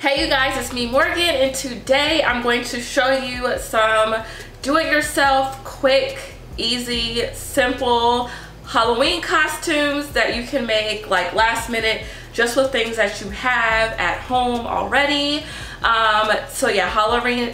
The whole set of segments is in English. Hey you guys, it's me Morgan, and today I'm going to show you some do-it-yourself, quick, easy, simple Halloween costumes that you can make like last minute just with things that you have at home already. So yeah, Halloween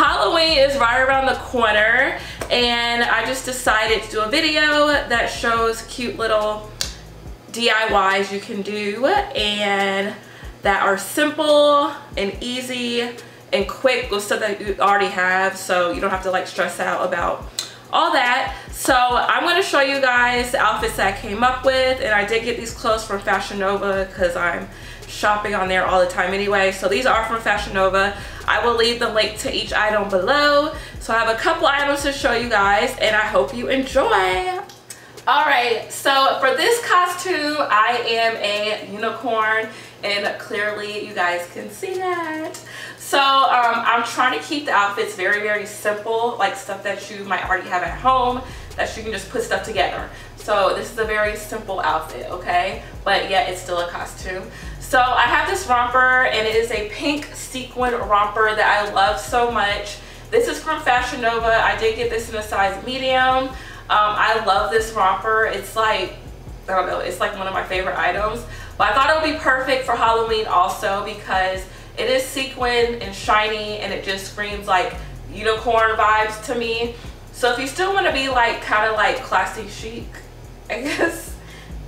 Halloween is right around the corner, and I just decided to do a video that shows cute little DIYs you can do and that are simple and easy and quick with stuff that you already have, so you don't have to like stress out about all that. So I'm going to show you guys the outfits that I came up with, and I did get these clothes from Fashion Nova because I'm shopping on there all the time anyway. So these are from Fashion Nova. I will leave the link to each item below. So I have a couple items to show you guys, and I hope you enjoy. Alright, so for this costume, I am a unicorn, and clearly you guys can see that. So I'm trying to keep the outfits very, very simple, like stuff that you might already have at home that you can just put stuff together. So this is a very simple outfit, okay? But yeah, it's still a costume. So I have this romper, and it is a pink sequin romper that I love so much. This is from Fashion Nova. I did get this in a size medium. I love this romper. It's like, I don't know, it's like one of my favorite items. But I thought it would be perfect for Halloween also because it is sequined and shiny, and it just screams like unicorn vibes to me. So if you still want to be like kind of like classy chic, I guess,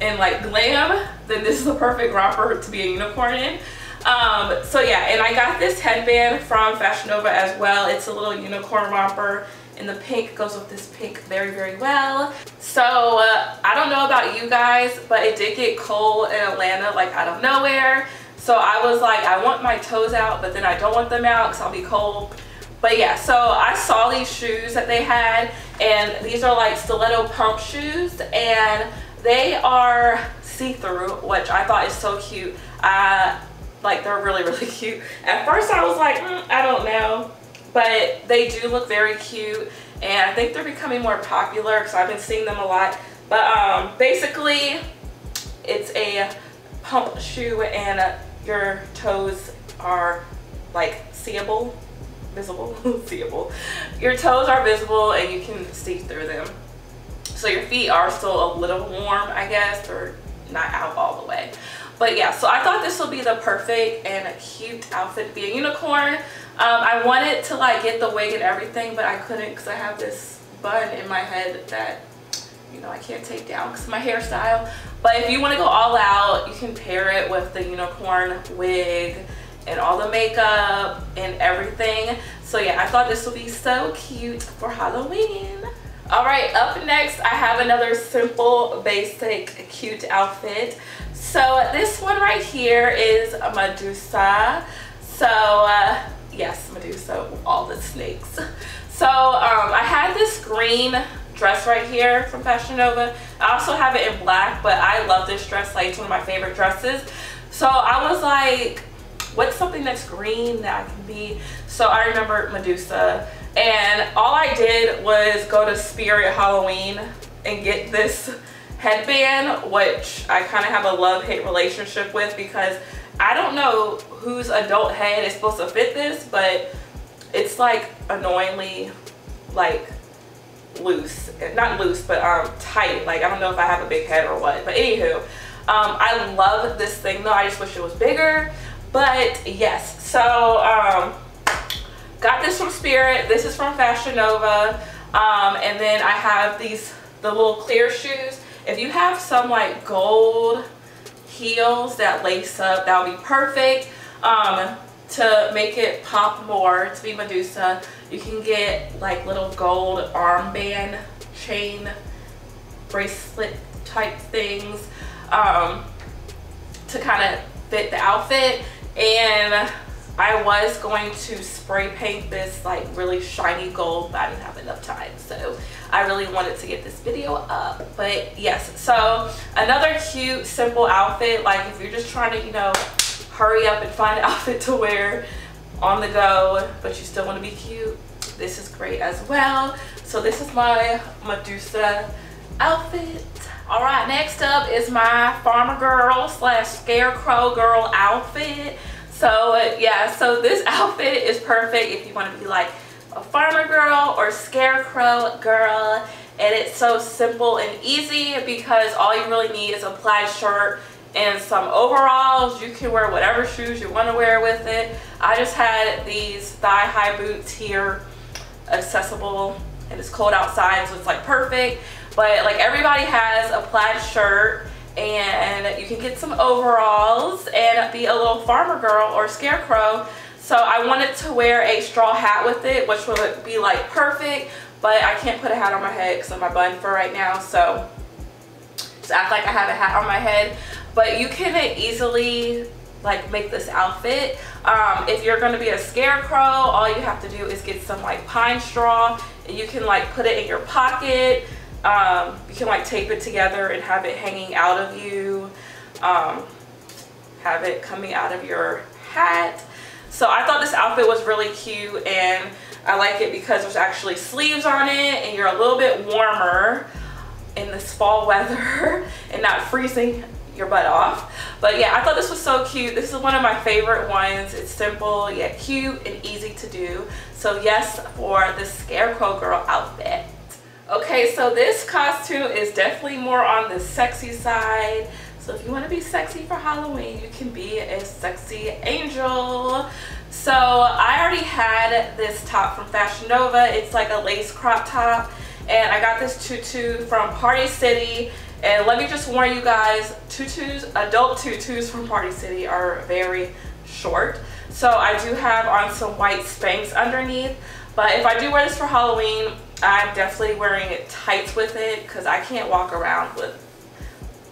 and like glam, then this is the perfect romper to be a unicorn in. So yeah, and I got this headband from Fashion Nova as well. It's a little unicorn romper, and the pink goes with this pink very, very well. So I don't know about you guys, but it did get cold in Atlanta like out of nowhere. So I was like, I want my toes out, but then I don't want them out because I'll be cold. But yeah, so I saw these shoes that they had, and these are like stiletto pump shoes, and they are see-through, which I thought is so cute. Like they're really, really cute. At first I was like, I don't know. But they do look very cute, and I think they're becoming more popular because I've been seeing them a lot. But basically, it's a pump shoe, and your toes are like seeable, visible, seeable. Your toes are visible, and you can see through them. So your feet are still a little warm, I guess, or not out all the way. But yeah, so I thought this would be the perfect and a cute outfit to be a unicorn. I wanted to like get the wig and everything, but I couldn't because I have this bun in my head that, you know, I can't take down because of my hairstyle. But if you want to go all out, you can pair it with the unicorn wig and all the makeup and everything. So yeah, I thought this would be so cute for Halloween. Alright, up next I have another simple, basic, cute outfit. So this one right here is Medusa. So yes, Medusa, all the snakes. So I had this green dress right here from Fashion Nova. I also have it in black, but I love this dress. Like, it's one of my favorite dresses. So I was like, what's something that's green that I can be? So I remembered Medusa, and all I did was go to Spirit Halloween and get this headband, which I kind of have a love-hate relationship with because I don't know whose adult head is supposed to fit this, but it's like annoyingly like loose, not loose, but tight. Like, I don't know if I have a big head or what, but anywho, I love this thing though. I just wish it was bigger, but yes. So got this from Spirit. This is from Fashion Nova, and then I have the little clear shoes. If you have some like gold heels that lace up, that would be perfect to make it pop more, to be Medusa. You can get like little gold armband, chain, bracelet type things to kind of fit the outfit. And I was going to spray paint this like really shiny gold, but I didn't have enough time, so I really wanted to get this video up. But yes, so another cute simple outfit, like if you're just trying to, you know, hurry up and find an outfit to wear on the go but you still want to be cute, this is great as well. So this is my Medusa outfit. All right, next up is my farmer girl slash scarecrow girl outfit. So yeah, so this outfit is perfect if you want to be like a farmer girl or scarecrow girl. And it's so simple and easy because all you really need is a plaid shirt and some overalls. You can wear whatever shoes you want to wear with it. I just had these thigh-high boots here, accessible, and it's cold outside, so it's like perfect. But like everybody has a plaid shirt, and you can get some overalls and be a little farmer girl or scarecrow. So I wanted to wear a straw hat with it, which would be like perfect, but I can't put a hat on my head because of my bun for right now, so just act like I have a hat on my head. But you can easily like make this outfit. If you're going to be a scarecrow, all you have to do is get some like pine straw, and you can like put it in your pocket. You can like tape it together and have it hanging out of you, have it coming out of your hat. So I thought this outfit was really cute, and I like it because there's actually sleeves on it and you're a little bit warmer in this fall weather and not freezing your butt off. But yeah, I thought this was so cute. This is one of my favorite ones. It's simple yet cute and easy to do. So yes, for the scarecrow girl outfit. Okay, so this costume is definitely more on the sexy side. So if you want to be sexy for Halloween, you can be a sexy angel. So I already had this top from Fashion Nova. It's like a lace crop top. And I got this tutu from Party City. And let me just warn you guys, tutus, adult tutus from Party City are very short. So I do have on some white Spanx underneath. But if I do wear this for Halloween, I'm definitely wearing tights with it because I can't walk around with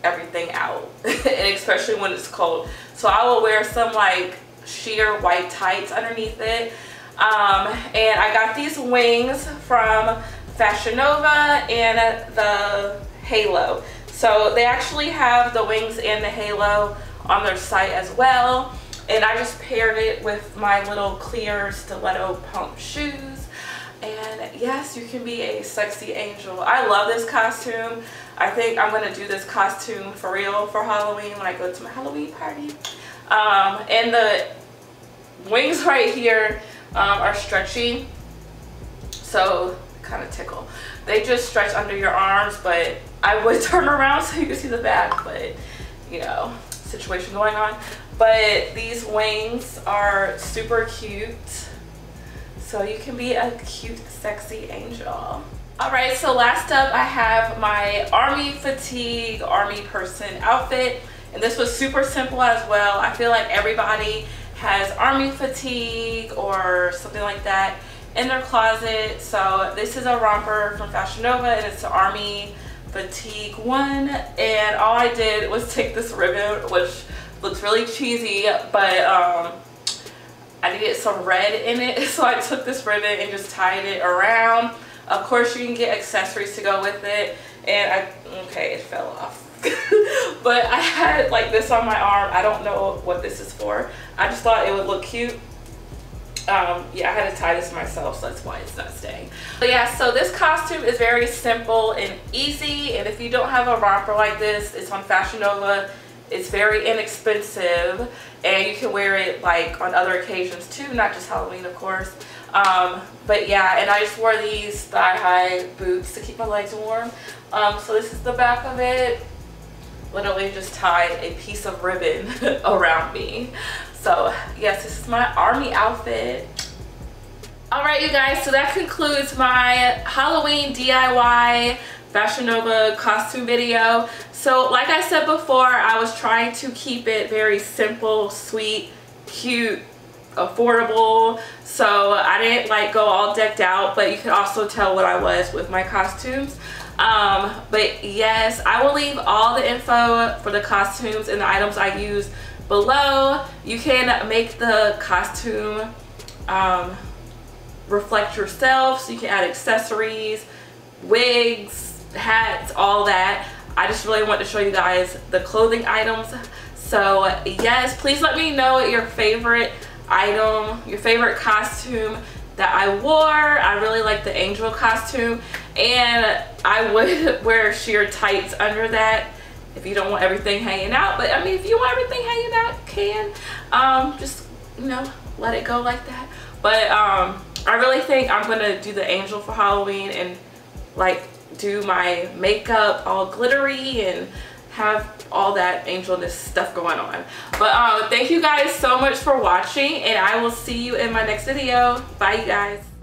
everything out, and especially when it's cold. So I will wear some like sheer white tights underneath it. And I got these wings from Fashion Nova and the halo. So they actually have the wings and the halo on their site as well. And I just paired it with my little clear stiletto pump shoes. And yes, you can be a sexy angel. I love this costume. I think I'm going to do this costume for real for Halloween when I go to my Halloween party. And the wings right here are stretchy, so kind of tickle. They just stretch under your arms, but I would turn around so you can see the back, but you know, situation going on. But these wings are super cute. So you can be a cute, sexy angel. All right, so last up I have my army fatigue, army person outfit. And this was super simple as well. I feel like everybody has army fatigue or something like that in their closet. So this is a romper from Fashion Nova, and it's the army fatigue one. And all I did was take this ribbon, which looks really cheesy, but I needed some red in it, so I took this ribbon and just tied it around. Of course, you can get accessories to go with it. And okay, it fell off. But I had like this on my arm. I don't know what this is for. I just thought it would look cute. Yeah, I had to tie this myself, so that's why it's not staying. But yeah, so this costume is very simple and easy. And if you don't have a romper like this, it's on Fashion Nova. It's very inexpensive, and you can wear it like on other occasions too, not just Halloween, of course. But yeah, and I just wore these thigh-high boots to keep my legs warm. So this is the back of it. Literally just tied a piece of ribbon around me. So yes, this is my army outfit. All right, you guys, so that concludes my Halloween DIY Fashion Nova costume video. So like I said before, I was trying to keep it very simple, sweet, cute, affordable. So I didn't like go all decked out, but you can also tell what I was with my costumes. But yes, I will leave all the info for the costumes and the items I use below. You can make the costume reflect yourself, so you can add accessories, wigs, hats, all that. I just really want to show you guys the clothing items. So yes, please let me know your favorite item, your favorite costume that I wore. I really like the angel costume, and I would wear sheer tights under that if you don't want everything hanging out. But I mean, if you want everything hanging out, you can. Just, you know, let it go like that. But I really think I'm gonna do the angel for Halloween and like do my makeup all glittery and have all that angelness stuff going on. But thank you guys so much for watching, and I will see you in my next video. Bye, you guys.